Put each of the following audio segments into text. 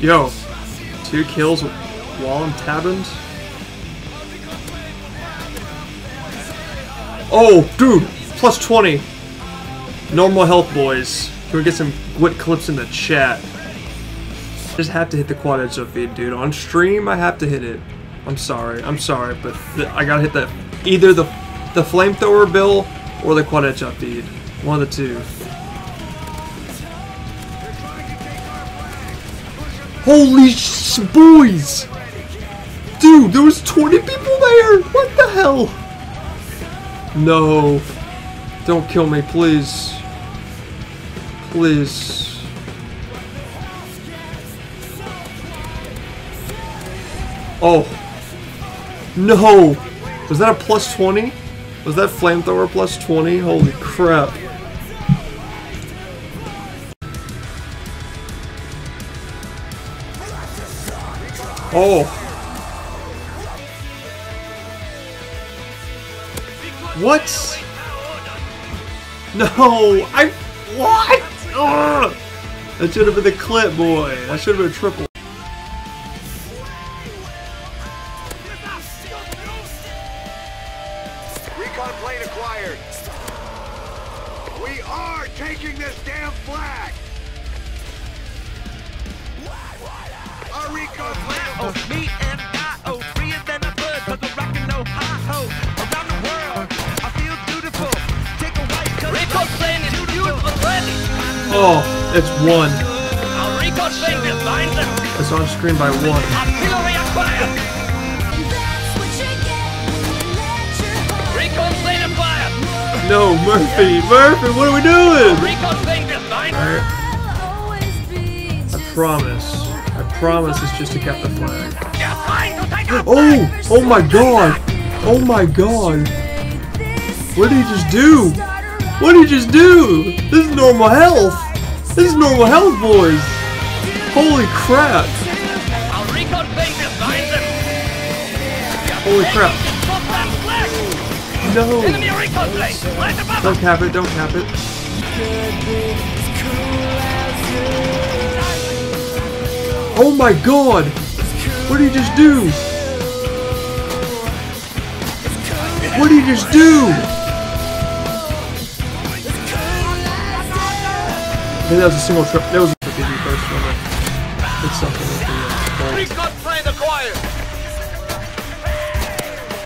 Yo, 2 kills while I'm tabbing. Oh, dude, plus 20. Normal health, boys. Can we get some GWT clips in the chat? I just have to hit the quad edge of feed, dude. On stream, I have to hit it. I'm sorry, but I gotta hit that. Either the flamethrower bill or the quad edge up feed. One of the two. Holy sh boys! Dude, there was 20 people there! What the hell? No. Don't kill me, please. Please. Oh. No! Was that a plus 20? Was that flamethrower plus 20? Holy crap. Oh. What? No, what? Ugh. That should have been the clip, boy. That should have been a triple. Recon plane acquired. We are taking this damn flag. Our recon plane. Oh, me and I, oh, free as than a bird, but we're rockin' no hi-ho. Around the world, I feel beautiful. Take a white coat. Rico Flynn is beautiful, ready. Oh, it's 1. Our Rico Flynn defines them. It's on screen by 1. Artillery acquired. That's what you get when you let your heart. Rico Flynn acquired. No, Murphy, what are we doing? Rico Flynn defines them. I promise it's just to cap the flag. Oh! Oh my god! Oh my god! What did he just do? What did he just do? This is normal health! This is normal health, boys! Holy crap! Holy crap! No! Don't cap it, don't cap it. Oh my god! What did he just do? What did he just do? I think that was a single trip. That was a busy first one. It's something like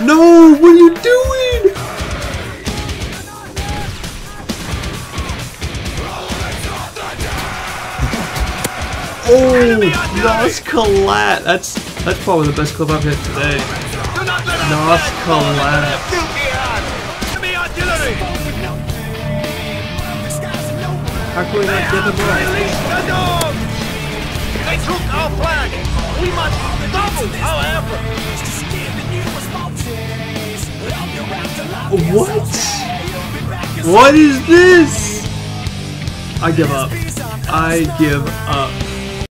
the no! What are you doing? Oh, Nas Collat. That's probably the best clip I've hit today. Nas Collat. How can we not get the ball? They took our flag. We must double our effort. What? What is this? I give up.